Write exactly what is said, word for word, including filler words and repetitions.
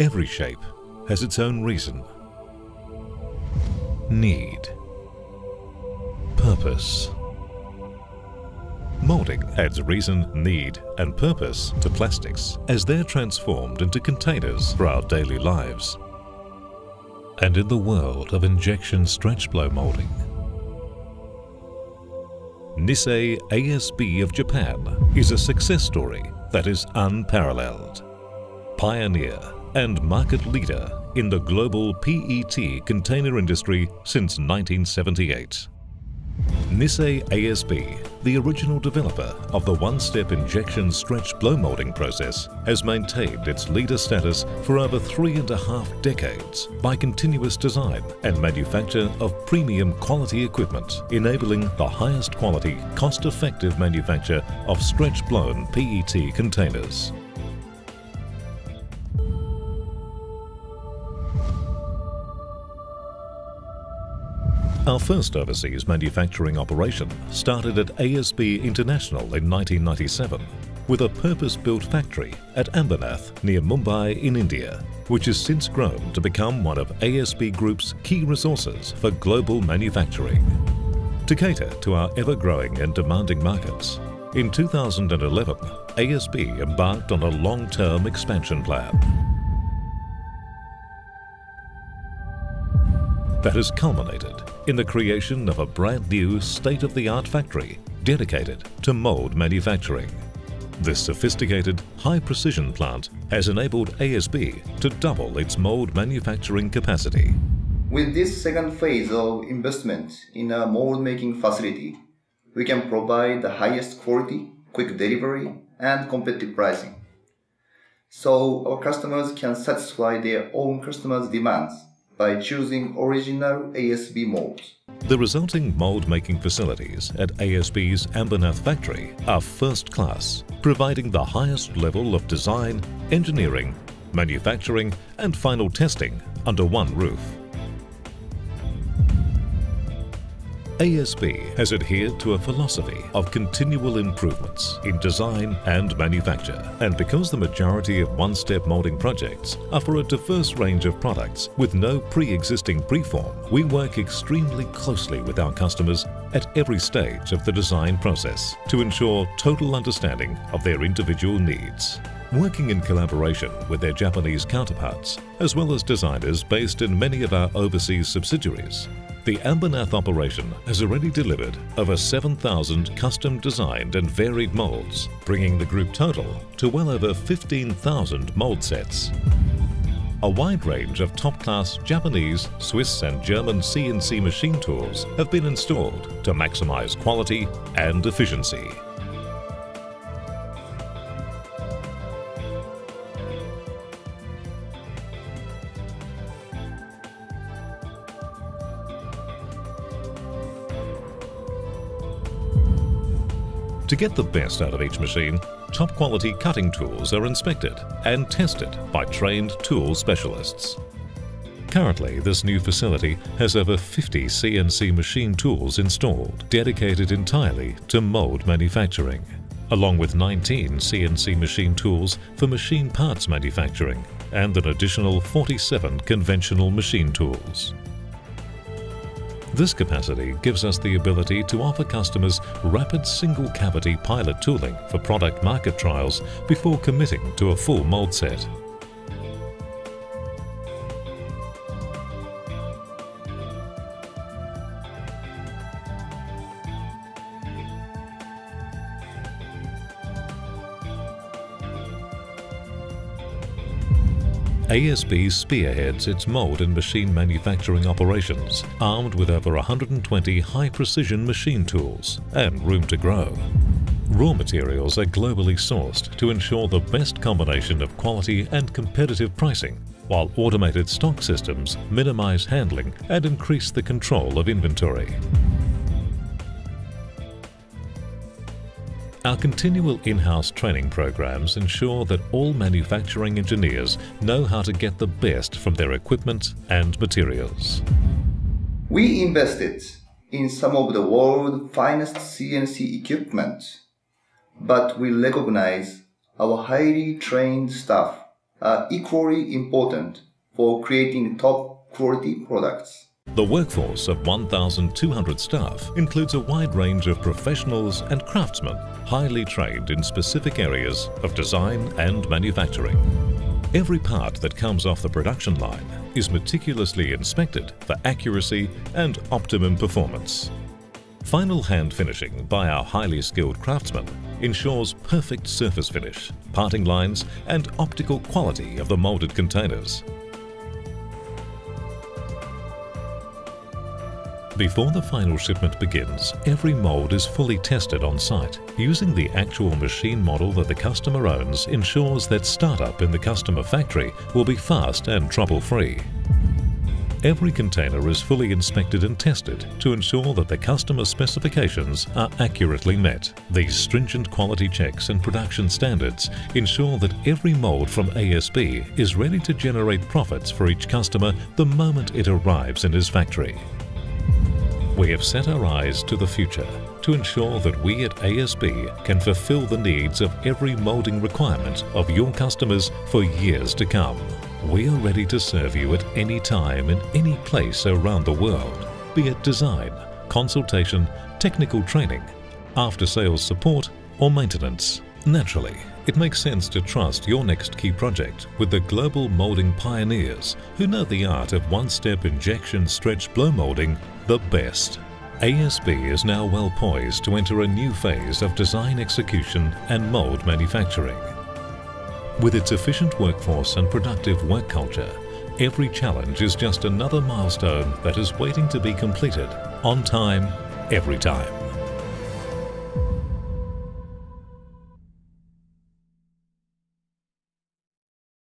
Every shape has its own reason, need, purpose. Molding adds reason, need and purpose to plastics as they're transformed into containers for our daily lives. And in the world of injection stretch blow molding, Nissei A S B of Japan is a success story that is unparalleled. Pioneer and market leader in the global P E T container industry since nineteen seventy-eight. Nissei A S B, the original developer of the one-step injection stretch blow molding process, has maintained its leader status for over three and a half decades by continuous design and manufacture of premium quality equipment, enabling the highest quality, cost-effective manufacture of stretch-blown P E T containers. Our first overseas manufacturing operation started at A S B International in nineteen ninety-seven with a purpose-built factory at Ambernath near Mumbai in India, which has since grown to become one of A S B Group's key resources for global manufacturing. To cater to our ever-growing and demanding markets, in two thousand eleven, A S B embarked on a long-term expansion plan that has culminated in the creation of a brand new state-of-the-art factory dedicated to mold manufacturing. This sophisticated, high-precision plant has enabled A S B to double its mold manufacturing capacity. With this second phase of investment in a mold-making facility, we can provide the highest quality, quick delivery, and competitive pricing. So our customers can satisfy their own customers' demands by choosing original A S B molds. The resulting mold-making facilities at A S B's Ambernath factory are first-class, providing the highest level of design, engineering, manufacturing and final testing under one roof. A S B has adhered to a philosophy of continual improvements in design and manufacture. And because the majority of one-step molding projects are for a diverse range of products with no pre-existing preform, we work extremely closely with our customers at every stage of the design process to ensure total understanding of their individual needs. Working in collaboration with their Japanese counterparts, as well as designers based in many of our overseas subsidiaries, the Ambernath operation has already delivered over seven thousand custom-designed and varied molds, bringing the group total to well over fifteen thousand mold sets. A wide range of top-class Japanese, Swiss and German C N C machine tools have been installed to maximize quality and efficiency. To get the best out of each machine, top-quality cutting tools are inspected and tested by trained tool specialists. Currently, this new facility has over fifty C N C machine tools installed, dedicated entirely to mold manufacturing, along with nineteen C N C machine tools for machine parts manufacturing and an additional forty-seven conventional machine tools. This capacity gives us the ability to offer customers rapid single-cavity pilot tooling for product market trials before committing to a full mold set. A S B spearheads its mold and machine manufacturing operations, armed with over one hundred twenty high-precision machine tools and room to grow. Raw materials are globally sourced to ensure the best combination of quality and competitive pricing, while automated stock systems minimize handling and increase the control of inventory. Our continual in-house training programs ensure that all manufacturing engineers know how to get the best from their equipment and materials. We invested in some of the world's finest C N C equipment, but we recognize our highly trained staff are equally important for creating top quality products. The workforce of one thousand two hundred staff includes a wide range of professionals and craftsmen highly trained in specific areas of design and manufacturing. Every part that comes off the production line is meticulously inspected for accuracy and optimum performance. Final hand finishing by our highly skilled craftsmen ensures perfect surface finish, parting lines and optical quality of the molded containers. Before the final shipment begins, every mold is fully tested on site. Using the actual machine model that the customer owns ensures that startup in the customer factory will be fast and trouble-free. Every container is fully inspected and tested to ensure that the customer specifications are accurately met. These stringent quality checks and production standards ensure that every mold from A S B is ready to generate profits for each customer the moment it arrives in his factory. We have set our eyes to the future to ensure that we at A S B can fulfill the needs of every moulding requirement of your customers for years to come. We are ready to serve you at any time in any place around the world, be it design, consultation, technical training, after-sales support or maintenance. Naturally, it makes sense to trust your next key project with the global moulding pioneers who know the art of one-step injection stretch blow moulding the best. A S B is now well poised to enter a new phase of design execution and mould manufacturing. With its efficient workforce and productive work culture, every challenge is just another milestone that is waiting to be completed on time, every time.